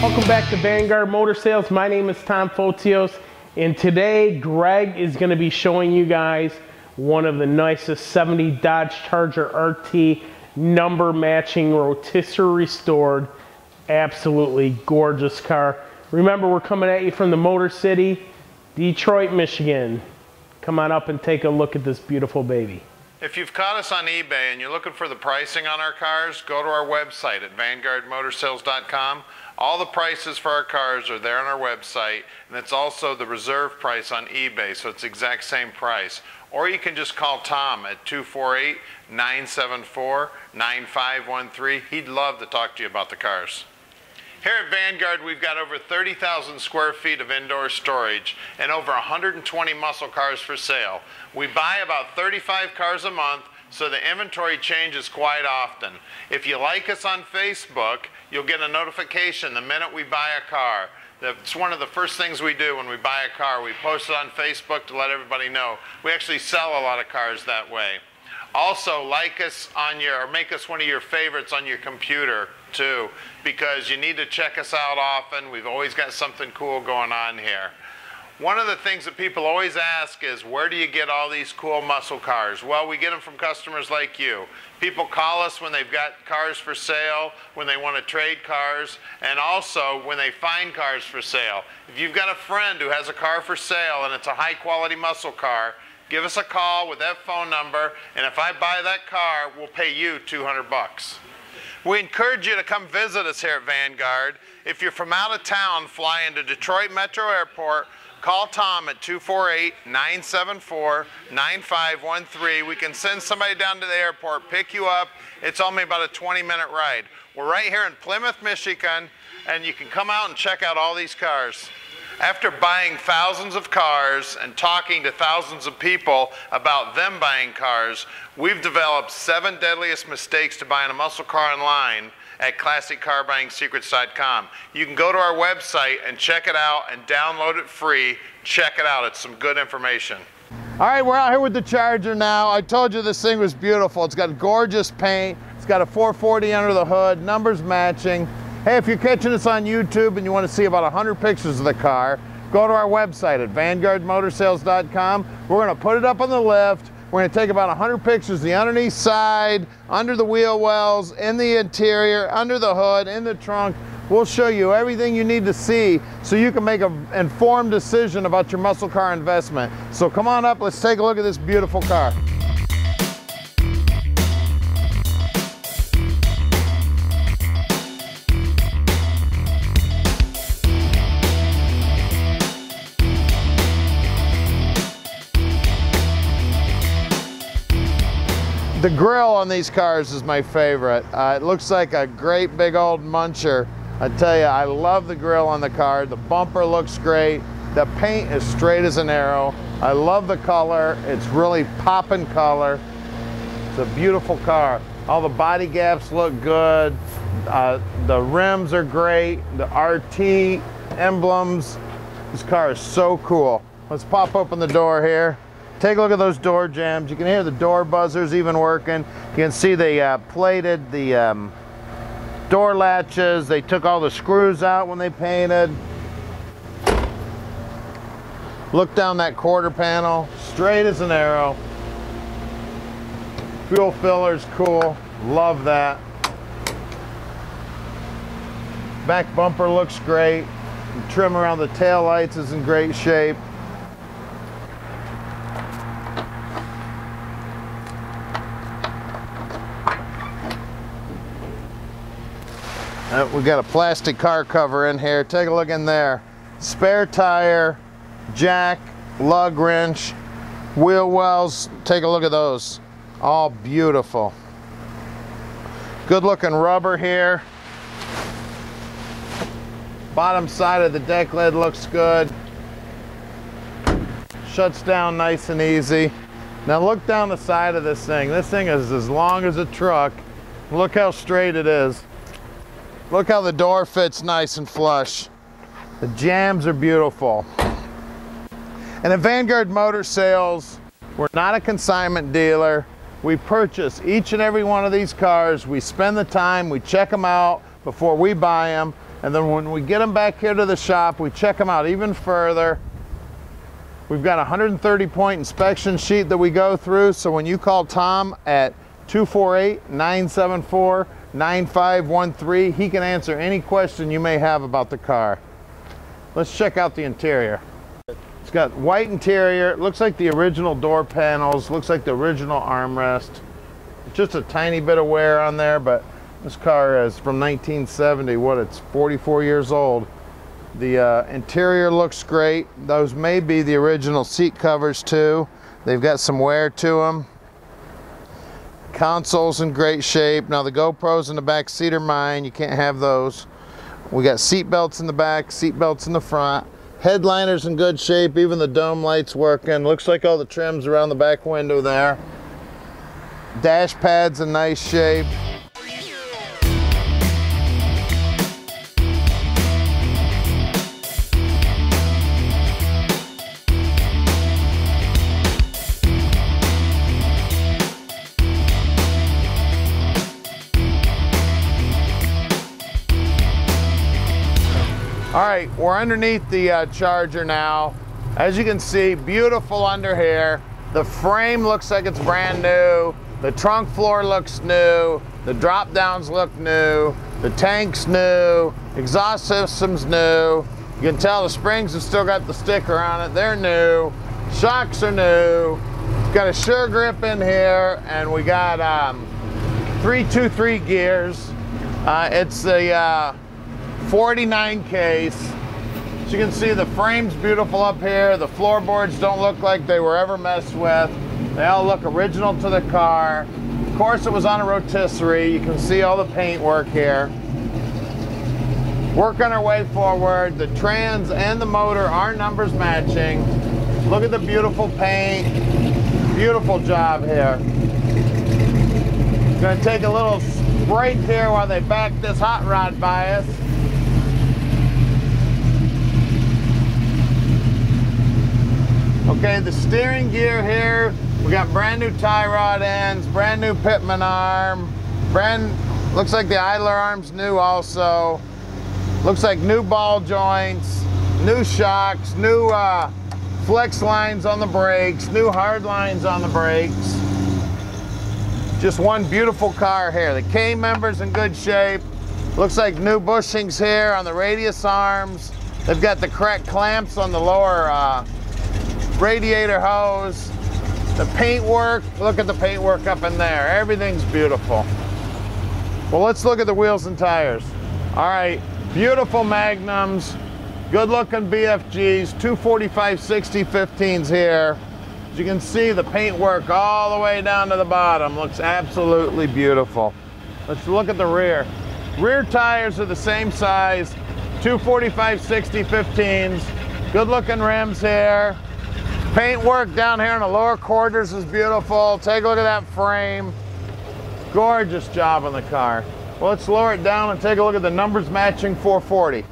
Welcome back to Vanguard Motor Sales. My name is Tom Fotios, and today Greg is going to be showing you guys one of the nicest 70 Dodge Charger RT number matching rotisserie restored. Absolutely gorgeous car. Remember, we're coming at you from the Motor City, Detroit, Michigan. Come on up and take a look at this beautiful baby. If you've caught us on eBay and you're looking for the pricing on our cars, go to our website at VanguardMotorSales.com. All the prices for our cars are there on our website, and it's also the reserve price on eBay, so it's the exact same price. Or you can just call Tom at 248-974-9513. He'd love to talk to you about the cars. Here at Vanguard, we've got over 30,000 square feet of indoor storage and over 120 muscle cars for sale. We buy about 35 cars a month, so the inventory changes quite often. If you like us on Facebook, you'll get a notification the minute we buy a car. That's one of the first things we do when we buy a car. We post it on Facebook to let everybody know. We actually sell a lot of cars that way. Also, like us on your, or make us one of your favorites on your computer too, because you need to check us out often. We've always got something cool going on here. One of the things that people always ask is, where do you get all these cool muscle cars? Well, we get them from customers like you. People call us when they've got cars for sale, when they want to trade cars, and also when they find cars for sale. If you've got a friend who has a car for sale and it's a high quality muscle car, give us a call with that phone number, and if I buy that car, we'll pay you $200. We encourage you to come visit us here at Vanguard. If you're from out of town, fly into Detroit Metro Airport, call Tom at 248-974-9513. We can send somebody down to the airport, pick you up. It's only about a 20-minute ride. We're right here in Plymouth, Michigan, and you can come out and check out all these cars. After buying thousands of cars and talking to thousands of people about them buying cars, we've developed 7 deadliest mistakes to buying a muscle car online at ClassicCarBuyingSecrets.com. You can go to our website and check it out and download it free. Check it out, it's some good information. All right, we're out here with the Charger now. I told you this thing was beautiful. It's got gorgeous paint. It's got a 440 under the hood, numbers matching. Hey, if you're catching us on YouTube and you want to see about 100 pictures of the car, go to our website at VanguardMotorSales.com. We're going to put it up on the lift. We're going to take about 100 pictures, the underneath side, under the wheel wells, in the interior, under the hood, in the trunk. We'll show you everything you need to see so you can make an informed decision about your muscle car investment. So come on up, let's take a look at this beautiful car. The grill on these cars is my favorite. It looks like a great big old muncher. I tell you, I love the grill on the car. The bumper looks great. The paint is straight as an arrow. I love the color. It's really popping color. It's a beautiful car. All the body gaps look good. The rims are great. The RT emblems. This car is so cool. Let's pop open the door here. Take a look at those door jambs. You can hear the door buzzers even working. You can see they plated the door latches. They took all the screws out when they painted. Look down that quarter panel, straight as an arrow. Fuel filler's cool, love that. Back bumper looks great. The trim around the tail lights is in great shape. We've got a plastic car cover in here. Take a look in there. Spare tire, jack, lug wrench, wheel wells. Take a look at those. All beautiful. Good looking rubber here. Bottom side of the deck lid looks good. Shuts down nice and easy. Now look down the side of this thing. This thing is as long as a truck. Look how straight it is. Look how the door fits nice and flush. The jambs are beautiful. And at Vanguard Motor Sales, we're not a consignment dealer. We purchase each and every one of these cars. We spend the time, we check them out before we buy them. And then when we get them back here to the shop, we check them out even further. We've got a 130-point inspection sheet that we go through. So when you call Tom at 248-974-9513, he can answer any question you may have about the car. Let's check out the interior. It's got white interior. It looks like the original door panels. Looks like the original armrest. Just a tiny bit of wear on there, but this car is from 1970. What, it's 44 years old. The interior looks great. Those may be the original seat covers too. They've got some wear to them. Console's in great shape. Now the GoPros in the back seat are mine. You can't have those. We got seat belts in the back, seat belts in the front. Headliner's in good shape. Even the dome light's working. Looks like all the trim's around the back window there. Dash pad's in nice shape. All right, we're underneath the Charger now. As you can see, beautiful under here. The frame looks like it's brand new. The trunk floor looks new. The drop downs look new. The tank's new. Exhaust system's new. You can tell the springs have still got the sticker on it. They're new. Shocks are new. It's got a Sure Grip in here, and we got 323 gears. It's the 49 case. As you can see, the frame's beautiful up here. The floorboards don't look like they were ever messed with. They all look original to the car. Of course, it was on a rotisserie. You can see all the paint work here. Working our way forward. The trans and the motor are numbers matching. Look at the beautiful paint. Beautiful job here. Going to take a little sprite here while they back this hot rod by us. Okay, the steering gear here, we got brand new tie rod ends, brand new Pittman arm, looks like the idler arm's new also. Looks like new ball joints, new shocks, new flex lines on the brakes, new hard lines on the brakes. Just one beautiful car here. The K member's in good shape. Looks like new bushings here on the radius arms. They've got the correct clamps on the lower radiator hose. The paintwork, look at the paintwork up in there. Everything's beautiful. Well, let's look at the wheels and tires. All right, beautiful Magnums, good looking BFGs, 245 60 15s here. As you can see, the paintwork all the way down to the bottom looks absolutely beautiful. Let's look at the rear. Rear tires are the same size, 245 60 15s, good looking rims here. Paintwork down here in the lower quarters is beautiful. Take a look at that frame. Gorgeous job on the car. Well, let's lower it down and take a look at the numbers matching 440.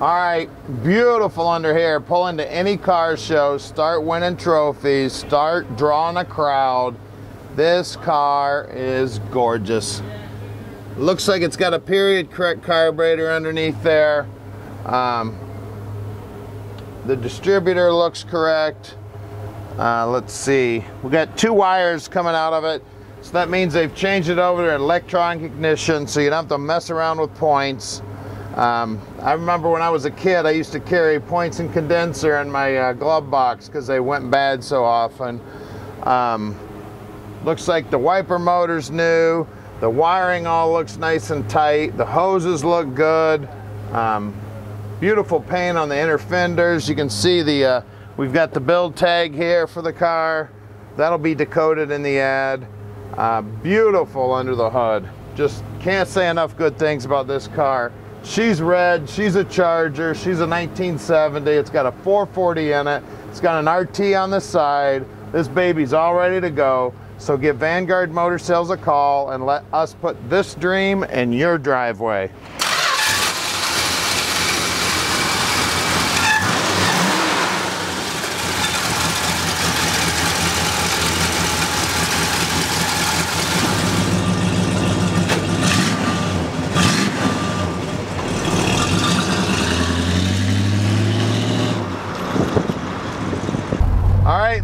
All right, beautiful under here. Pull into any car show, start winning trophies, start drawing a crowd. This car is gorgeous. Looks like it's got a period correct carburetor underneath there. The distributor looks correct. Let's see, we got two wires coming out of it, so that means they've changed it over to electronic ignition, so you don't have to mess around with points. I remember when I was a kid, I used to carry points and condenser in my glove box because they went bad so often. Looks like the wiper motor's new, the wiring all looks nice and tight, the hoses look good. Beautiful paint on the inner fenders. You can see the we've got the build tag here for the car. That'll be decoded in the ad. Beautiful under the hood. Just can't say enough good things about this car. She's red, she's a Charger, she's a 1970. It's got a 440 in it. It's got an RT on the side. This baby's all ready to go. So give Vanguard Motor Sales a call and let us put this dream in your driveway.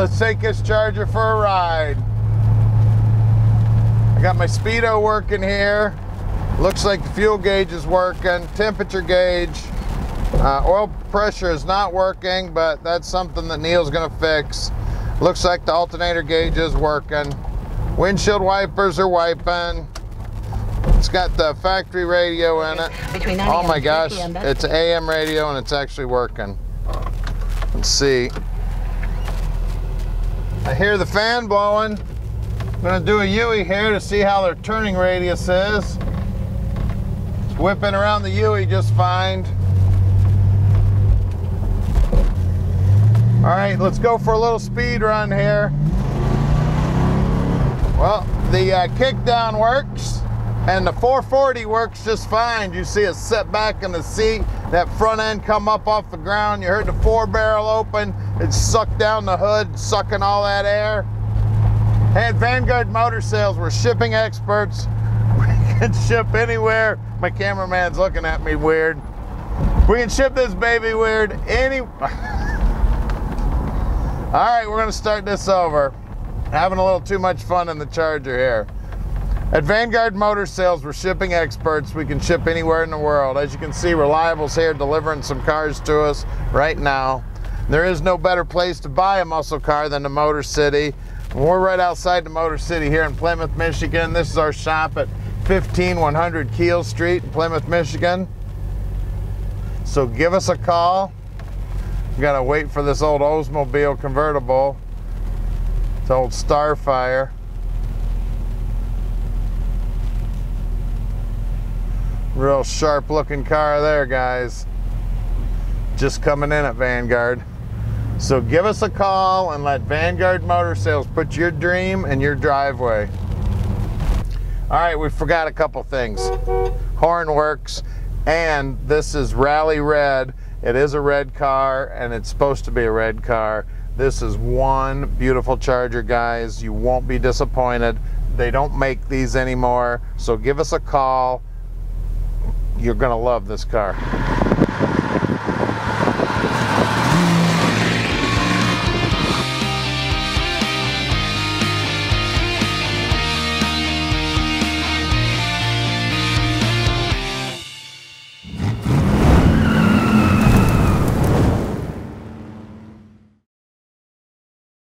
Let's take this Charger for a ride. I got my speedo working here. Looks like the fuel gauge is working, temperature gauge. Oil pressure is not working, but that's something that Neil's gonna fix. Looks like the alternator gauge is working. Windshield wipers are wiping. It's got the factory radio in it. Oh my gosh, it's an AM radio and it's actually working. Let's see. I hear the fan blowing. I'm gonna do a Huey here to see how their turning radius is. It's whipping around the Huey just fine. All right, let's go for a little speed run here. Well, the kickdown works and the 440 works just fine. You see it set back in the seat, that front end come up off the ground. You heard the four barrel open. It sucked down the hood, sucking all that air. Hey, at Vanguard Motor Sales, we're shipping experts. We can ship anywhere. My cameraman's looking at me weird. We can ship this baby weird anywhere. All right, we're gonna start this over. Having a little too much fun in the Charger here. At Vanguard Motor Sales, we're shipping experts. We can ship anywhere in the world. As you can see, Reliable's here delivering some cars to us right now. There is no better place to buy a muscle car than the Motor City. And we're right outside the Motor City here in Plymouth, Michigan. This is our shop at 15100 Keele Street in Plymouth, Michigan. So give us a call. Gotta wait for this old Oldsmobile convertible. It's old Starfire. Real sharp looking car there, guys. Just coming in at Vanguard. So give us a call and let Vanguard Motor Sales put your dream in your driveway. All right, we forgot a couple things. Horn works, and this is Rally Red. It is a red car, and it's supposed to be a red car. This is one beautiful Charger, guys. You won't be disappointed. They don't make these anymore, so give us a call. You're gonna love this car.